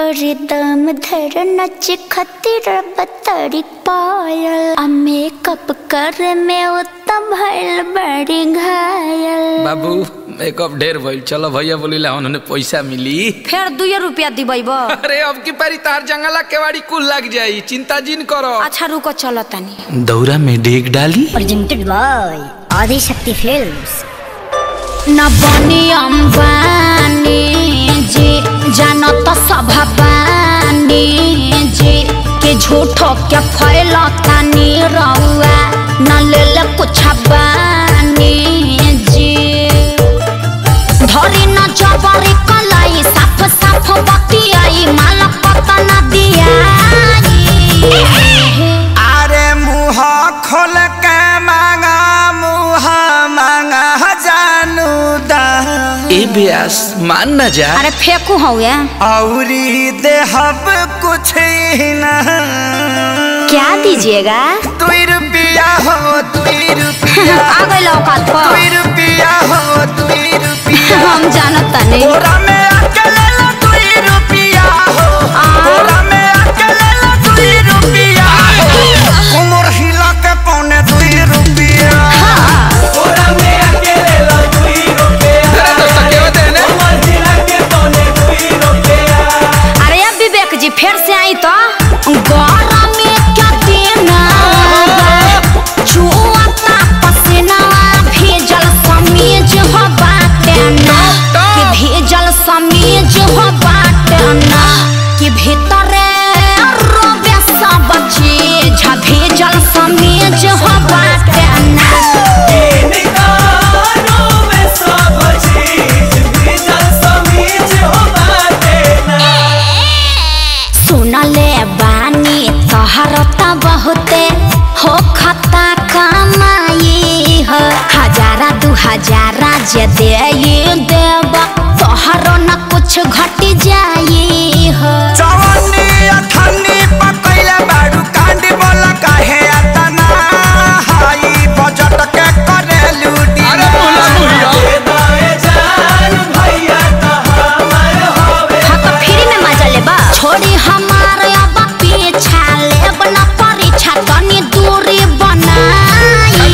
अरे दम धर नच खतिर बतरी पायल मेकअप कर में उत्तम भइल बड़ी घायल। बाबू मेकअप ढेर भइल, चलो भैया बोली ला उन्होंने पैसा मिली फिर 2 रुपया दिबई। अरे अब की पारी तार जंगला केवाड़ी कुल लग जाई, चिंता जिन करो। अच्छा रुको चलो तनी दौरा में डेग डाली। प्रेजेंटेड बाय आदि शक्ति फिल्म्स। ना बनी अंबानी जी जाना तो सब बानी जी के झूठो के फैलता नीरुआ न ले ले कुछ बानी जी धरी न जबरी कलाई साफ साफ बतियाई माला पता न दिया। अरे मुँह खोल के मांगा मुँह मांगा ब्यास मान न जा। अरे फेंकू हौया औरी देहब कुछ ना क्या दीजिएगा। 2 रुपया हो 2 रुपया आ गई औकात पर। 2 रुपया हो 2 रुपया हम जानत नहीं। ओरा में आके ले लो 2 रुपया हो। ओरा में आके ले लो 2 रुपया हो। उमर हिला के पौने 2 रुपया। ओरा में आके ले लो 2 रुपया। अरे अब विवेक जी फिर से आई तो गौरा में क्या देना चुआ ता पसीना भेजल समीज हो बाटना कि भेजल समीज हो बाटना कि भीतरे रोबे सब चीज भेजल समीज हो बाटना। हरता बहुते हो खता कमाई हो हजारा 2 हजारा जे देब तोहरो न कुछ घट जाई हो। जवानी अथनी पकैला बाडू कांडी बोला काहे आतना हाई बजट के करे लूटी। अरे बोला बुढ़िया दे दाए जान भैया त हमर होवे हा त फ्री में मजा लेबा छोड़ी हमार अब पीछा ना परीक्षा तनी दूरी बनाई।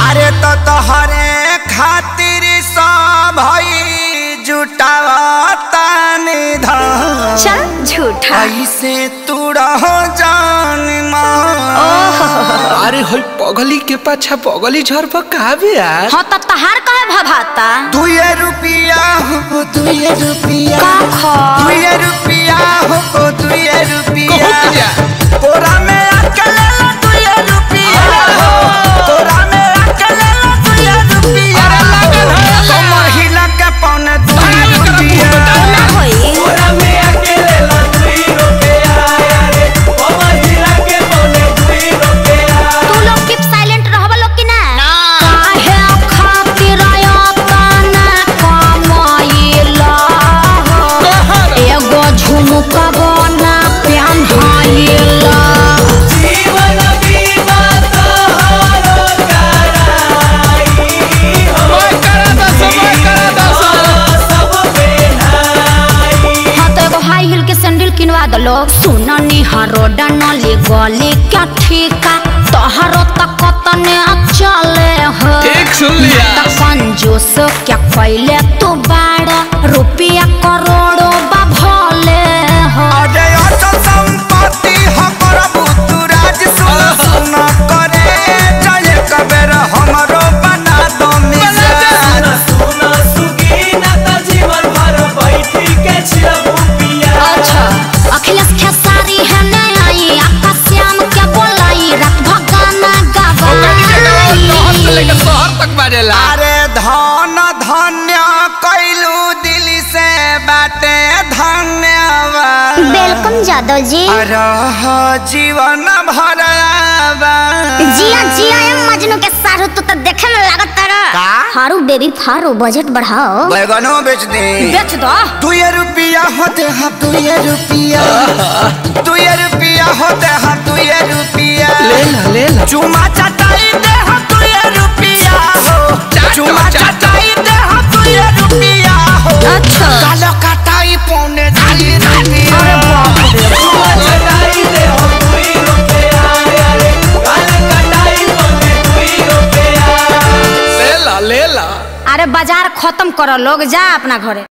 अरे तो तोहरे खातिर सब हई जुटावता निधन चल झूठा ऐसे तू रह जान मां। अरे होई पगली के पाछा पगली झरप काबे यार। हां त तहार काहे भभाता। 2 रुपया हो 2 रुपया का खा 2 रुपया हो 2 रुपया। तोरा में आके ले लो 2 रुपया हो। तोरा में आके ले लो 2 रुपया। हम महिला के पौने 2 रुपया ना होई। तोरा में आके ले लो 2 रुपया। अरे हम महिला के पौने 2 रुपया। तू लोग किप साइलेंट रहबो लोग कि ना काहे खातिर अपना कमाईला एगो झुमका बना प्यान हाई। लोग सुना निहारो डनली गोली क्या ठीका तोहरो तक तने चले हो ठीक सुन लिया त कंजूस क्या फैले तू बाड़ा रुपया करोड़ों बा भोले हो। अरे अचल संपत्ति हो प्रभु तू राज सुना सुना करे जय कबेर हमरो बना दो मिया सुना सुगी ना त जीवन भर बैठी के छिलबू पिया। अच्छा अखिलेश खेसारी है ने आई आपका श्याम क्या बोलाई रात भगाना गवाई शहर से लेकर शहर तक बजेला। अरे धन धन्य कैलू दिल से बाटे धन्यवाद। वेलकम यादव जी। अरे जीवन भर जिया जिया एम मजनू के सारू तू तो देखे में लागत तारा का हारू बेबी फारो बजट बढ़ाओ बैगनो बेच दे बेच दो। 2 रुपया होते हम 2 रुपया। 2 रुपया होते हम 2 रुपया। ले ला चुमा चटाई दे हम 2 रुपया हो। चुमा चटाई दे हम 2 रुपया हो। अच्छा कालो कटाई पौने 2 रुपया। अरे बाजार खत्म करो लोग जा अपना घरे।